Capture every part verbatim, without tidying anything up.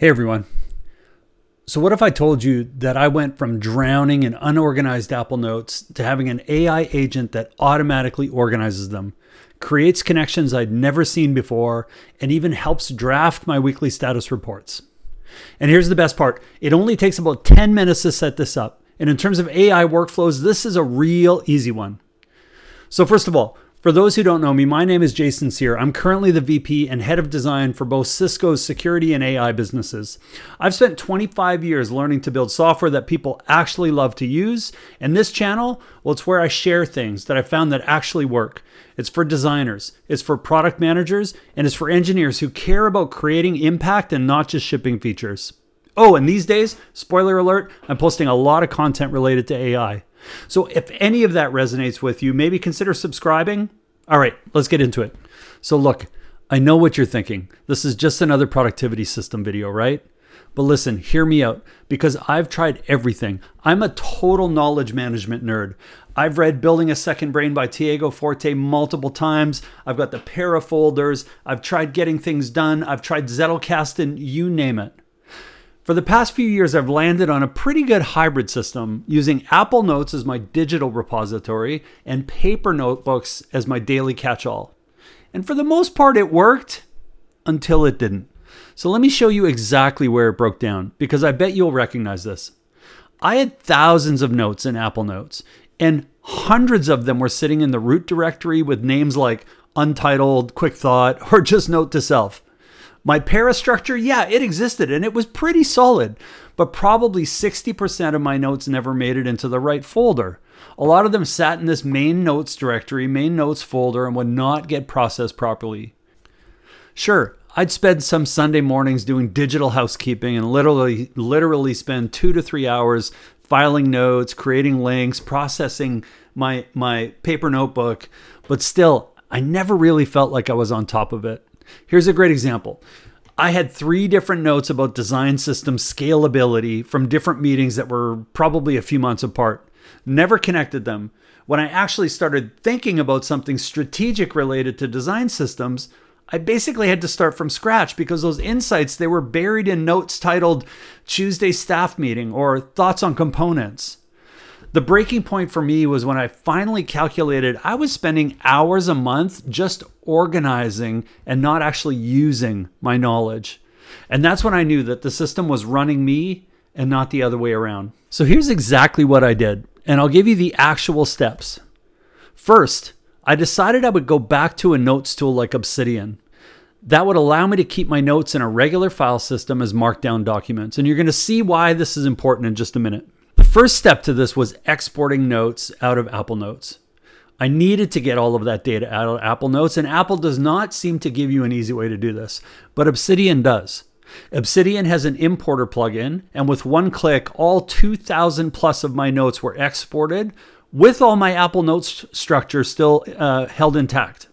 Hey everyone. So what if I told you that I went from drowning in unorganized Apple Notes to having an A I agent that automatically organizes them, creates connections I'd never seen before, and even helps draft my weekly status reports? And here's the best part. It only takes about ten minutes to set this up. And in terms of A I workflows, this is a real easy one. So first of all, for those who don't know me, my name is Jason Cyr. I'm currently the V P and head of design for both Cisco's security and A I businesses. I've spent twenty-five years learning to build software that people actually love to use. And this channel, well, it's where I share things that I found that actually work. It's for designers, it's for product managers, and it's for engineers who care about creating impact and not just shipping features. Oh, and these days, spoiler alert, I'm posting a lot of content related to A I. So if any of that resonates with you, maybe consider subscribing. All right, let's get into it. So look, I know what you're thinking. This is just another productivity system video, right? But listen, hear me out, because I've tried everything. I'm a total knowledge management nerd. I've read Building a Second Brain by Tiago Forte multiple times. I've got the PARA folders. I've tried Getting Things Done. I've tried Zettelkasten, you name it. For the past few years, I've landed on a pretty good hybrid system using Apple Notes as my digital repository and paper notebooks as my daily catch-all. And for the most part, it worked until it didn't. So let me show you exactly where it broke down, because I bet you'll recognize this. I had thousands of notes in Apple Notes, and hundreds of them were sitting in the root directory with names like Untitled, Quick Thought, or just Note to Self. My PARA structure, yeah, it existed and it was pretty solid, but probably sixty percent of my notes never made it into the right folder. A lot of them sat in this main notes directory, main notes folder, and would not get processed properly. Sure, I'd spend some Sunday mornings doing digital housekeeping and literally, literally spend two to three hours filing notes, creating links, processing my, my paper notebook, but still, I never really felt like I was on top of it. Here's a great example. I had three different notes about design system scalability from different meetings that were probably a few months apart. Never connected them. When I actually started thinking about something strategic related to design systems, I basically had to start from scratch because those insights, they were buried in notes titled Tuesday Staff Meeting or Thoughts on Components. The breaking point for me was when I finally calculated I was spending hours a month just organizing and not actually using my knowledge. And that's when I knew that the system was running me and not the other way around. So here's exactly what I did, and I'll give you the actual steps. First, I decided I would go back to a notes tool like Obsidian. That would allow me to keep my notes in a regular file system as markdown documents. And you're going to see why this is important in just a minute. The first step to this was exporting notes out of Apple Notes. I needed to get all of that data out of Apple Notes, and Apple does not seem to give you an easy way to do this, but Obsidian does. Obsidian has an importer plugin, and with one click, all two thousand plus of my notes were exported with all my Apple Notes structure still uh, held intact.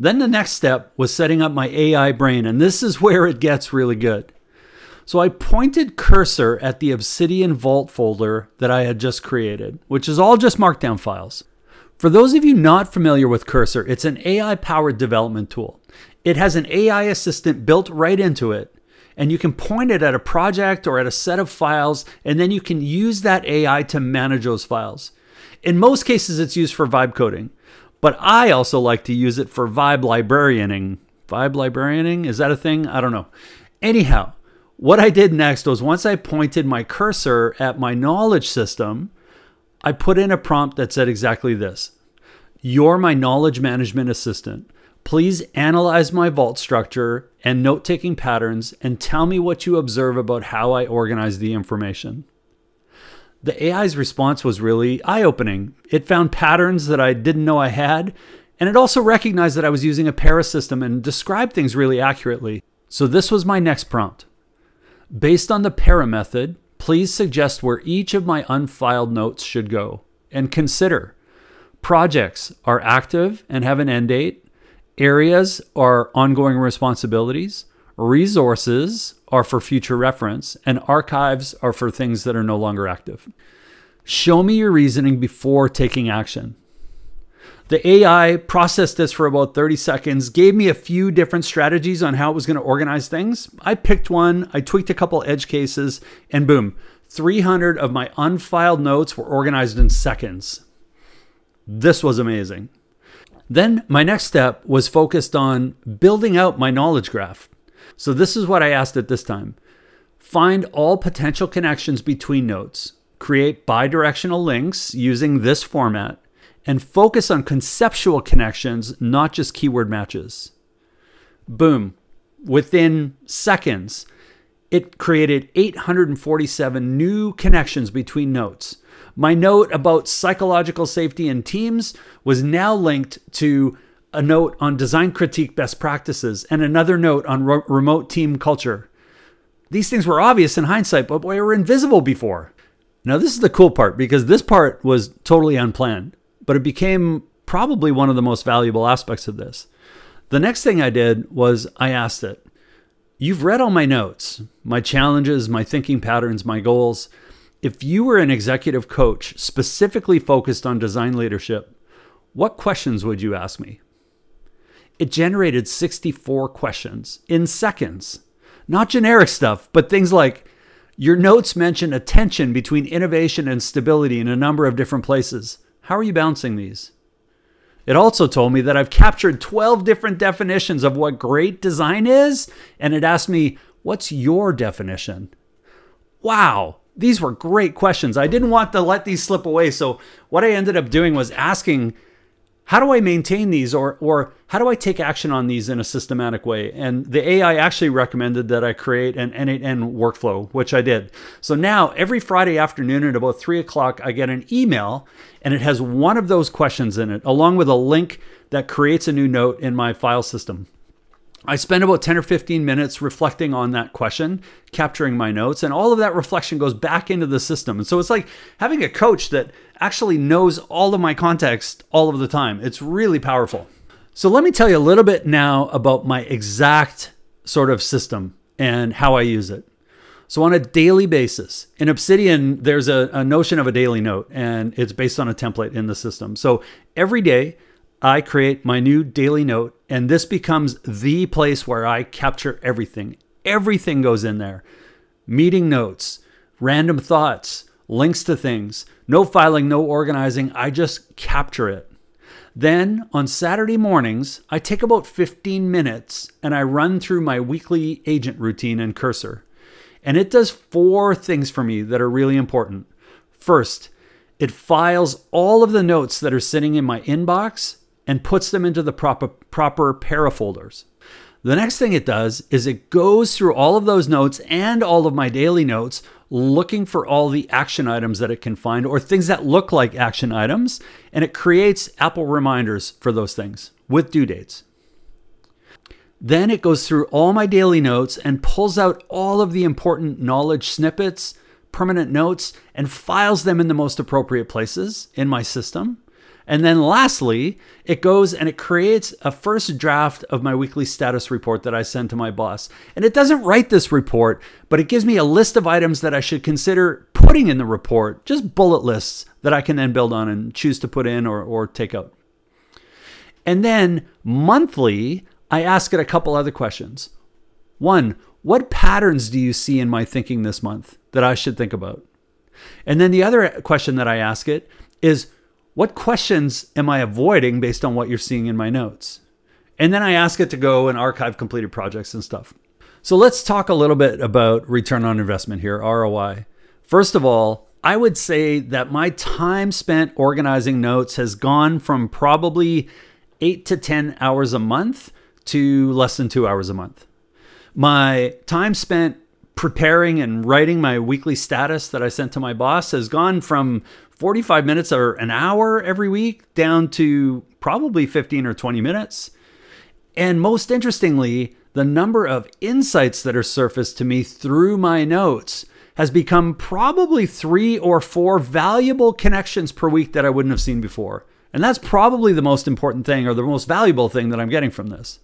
Then the next step was setting up my A I brain, and this is where it gets really good. So I pointed Cursor at the Obsidian Vault folder that I had just created, which is all just markdown files. For those of you not familiar with Cursor, it's an A I-powered development tool. It has an A I assistant built right into it, and you can point it at a project or at a set of files, and then you can use that A I to manage those files. In most cases, it's used for vibe coding, but I also like to use it for vibe librarianing. Vibe librarianing? Is that a thing? I don't know. Anyhow. What I did next was once I pointed my cursor at my knowledge system, I put in a prompt that said exactly this. You're my knowledge management assistant. Please analyze my vault structure and note-taking patterns and tell me what you observe about how I organize the information. The A I's response was really eye-opening. It found patterns that I didn't know I had, and it also recognized that I was using a PARA system and described things really accurately. So this was my next prompt. Based on the PARA method, please suggest where each of my unfiled notes should go. And consider, projects are active and have an end date, areas are ongoing responsibilities, resources are for future reference, and archives are for things that are no longer active. Show me your reasoning before taking action. The A I processed this for about thirty seconds, gave me a few different strategies on how it was going to organize things. I picked one, I tweaked a couple edge cases, and boom, three hundred of my unfiled notes were organized in seconds. This was amazing. Then my next step was focused on building out my knowledge graph. So this is what I asked it this time. Find all potential connections between notes, create bidirectional links using this format, and focus on conceptual connections, not just keyword matches. Boom, within seconds, it created eight hundred forty-seven new connections between notes. My note about psychological safety in teams was now linked to a note on design critique best practices and another note on re- remote team culture. These things were obvious in hindsight, but they were invisible before. Now this is the cool part, because this part was totally unplanned, but it became probably one of the most valuable aspects of this. The next thing I did was I asked it, you've read all my notes, my challenges, my thinking patterns, my goals. If you were an executive coach specifically focused on design leadership, what questions would you ask me? It generated sixty-four questions in seconds. Not generic stuff, but things like, your notes mention a tension between innovation and stability in a number of different places. How are you balancing these? It also told me that I've captured twelve different definitions of what great design is, and it asked me, what's your definition? Wow, these were great questions. I didn't want to let these slip away, so what I ended up doing was asking, how do I maintain these, or, or how do I take action on these in a systematic way? And the A I actually recommended that I create an N eight N workflow, which I did. So now every Friday afternoon at about three o'clock, I get an email and it has one of those questions in it, along with a link that creates a new note in my file system. I spend about ten or fifteen minutes reflecting on that question, capturing my notes, and all of that reflection goes back into the system. And so it's like having a coach that actually knows all of my context all of the time. It's really powerful. So let me tell you a little bit now about my exact sort of system and how I use it. So on a daily basis, in Obsidian, there's a, a notion of a daily note, and it's based on a template in the system. So every day, I create my new daily note, and this becomes the place where I capture everything. Everything goes in there. Meeting notes, random thoughts, links to things, no filing, no organizing. I just capture it. Then on Saturday mornings, I take about fifteen minutes and I run through my weekly agent routine in Cursor. And it does four things for me that are really important. First, it files all of the notes that are sitting in my inbox and puts them into the proper, proper PARA folders. The next thing it does is it goes through all of those notes and all of my daily notes, looking for all the action items that it can find or things that look like action items, and it creates Apple reminders for those things with due dates. Then it goes through all my daily notes and pulls out all of the important knowledge snippets, permanent notes, and files them in the most appropriate places in my system. And then lastly, it goes and it creates a first draft of my weekly status report that I send to my boss. And it doesn't write this report, but it gives me a list of items that I should consider putting in the report, just bullet lists that I can then build on and choose to put in or, or take out. And then monthly, I ask it a couple other questions. One, what patterns do you see in my thinking this month that I should think about? And then the other question that I ask it is, what questions am I avoiding based on what you're seeing in my notes? And then I ask it to go and archive completed projects and stuff. So let's talk a little bit about return on investment here, R O I. First of all, I would say that my time spent organizing notes has gone from probably eight to ten hours a month to less than two hours a month. My time spent preparing and writing my weekly status that I sent to my boss has gone from forty-five minutes or an hour every week down to probably fifteen or twenty minutes. And most interestingly, the number of insights that are surfaced to me through my notes has become probably three or four valuable connections per week that I wouldn't have seen before. And that's probably the most important thing or the most valuable thing that I'm getting from this.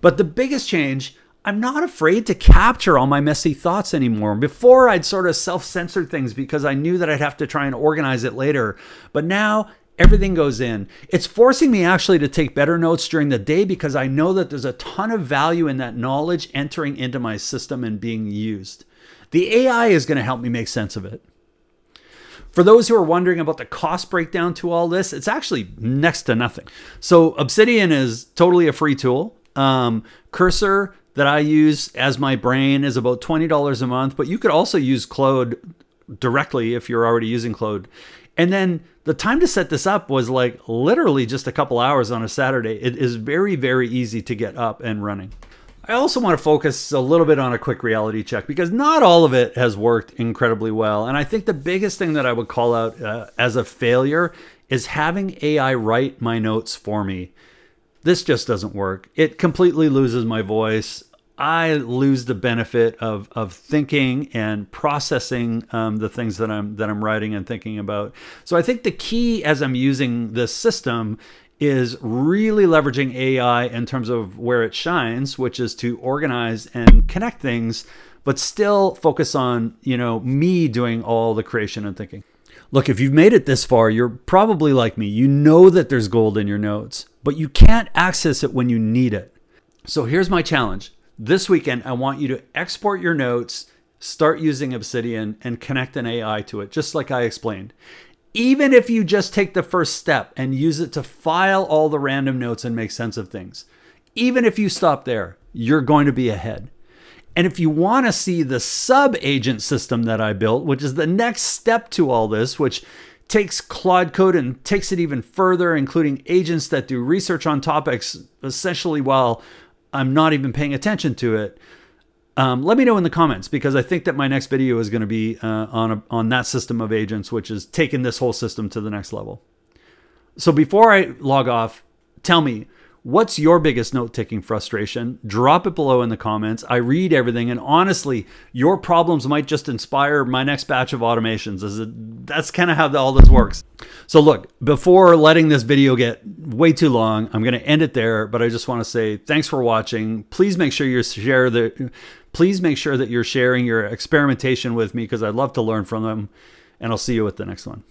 But the biggest change, I'm not afraid to capture all my messy thoughts anymore. Before, I'd sort of self-censored things because I knew that I'd have to try and organize it later. But now Everything goes in. It's forcing me actually to take better notes during the day because I know that there's a ton of value in that knowledge entering into my system and being used. The A I is going to help me make sense of it. For those who are wondering about the cost breakdown to all this, it's actually next to nothing. So Obsidian is totally a free tool. Um, Cursor that I use as my brain is about twenty dollars a month, but you could also use Claude directly if you're already using Claude. And then the time to set this up was like literally just a couple hours on a Saturday. It is very, very easy to get up and running. I also want to focus a little bit on a quick reality check because not all of it has worked incredibly well. And I think the biggest thing that I would call out uh, as a failure is having A I write my notes for me. This just doesn't work. It completely loses my voice. I lose the benefit of, of thinking and processing um, the things that I'm, that I'm writing and thinking about. So I think the key as I'm using this system is really leveraging A I in terms of where it shines, which is to organize and connect things, but still focus on, you know, me doing all the creation and thinking. Look, if you've made it this far, you're probably like me. You know that there's gold in your notes, but you can't access it when you need it. So here's my challenge. This weekend, I want you to export your notes, start using Obsidian, and connect an A I to it, just like I explained. Even if you just take the first step and use it to file all the random notes and make sense of things, even if you stop there, you're going to be ahead. And if you want to see the sub-agent system that I built, which is the next step to all this, which takes Claude Code and takes it even further, including agents that do research on topics, essentially while I'm not even paying attention to it, Um, let me know in the comments, because I think that my next video is going to be uh, on, a, on that system of agents, which is taking this whole system to the next level. So before I log off, tell me, what's your biggest note-taking frustration? Drop it below in the comments. I read everything, and honestly, your problems might just inspire my next batch of automations. Is it, that's kind of how all this works. So look, before letting this video get way too long, I'm going to end it there, but I just want to say thanks for watching. Please make sure you share the... Please make sure that you're sharing your experimentation with me because I'd love to learn from them, and I'll see you at the next one.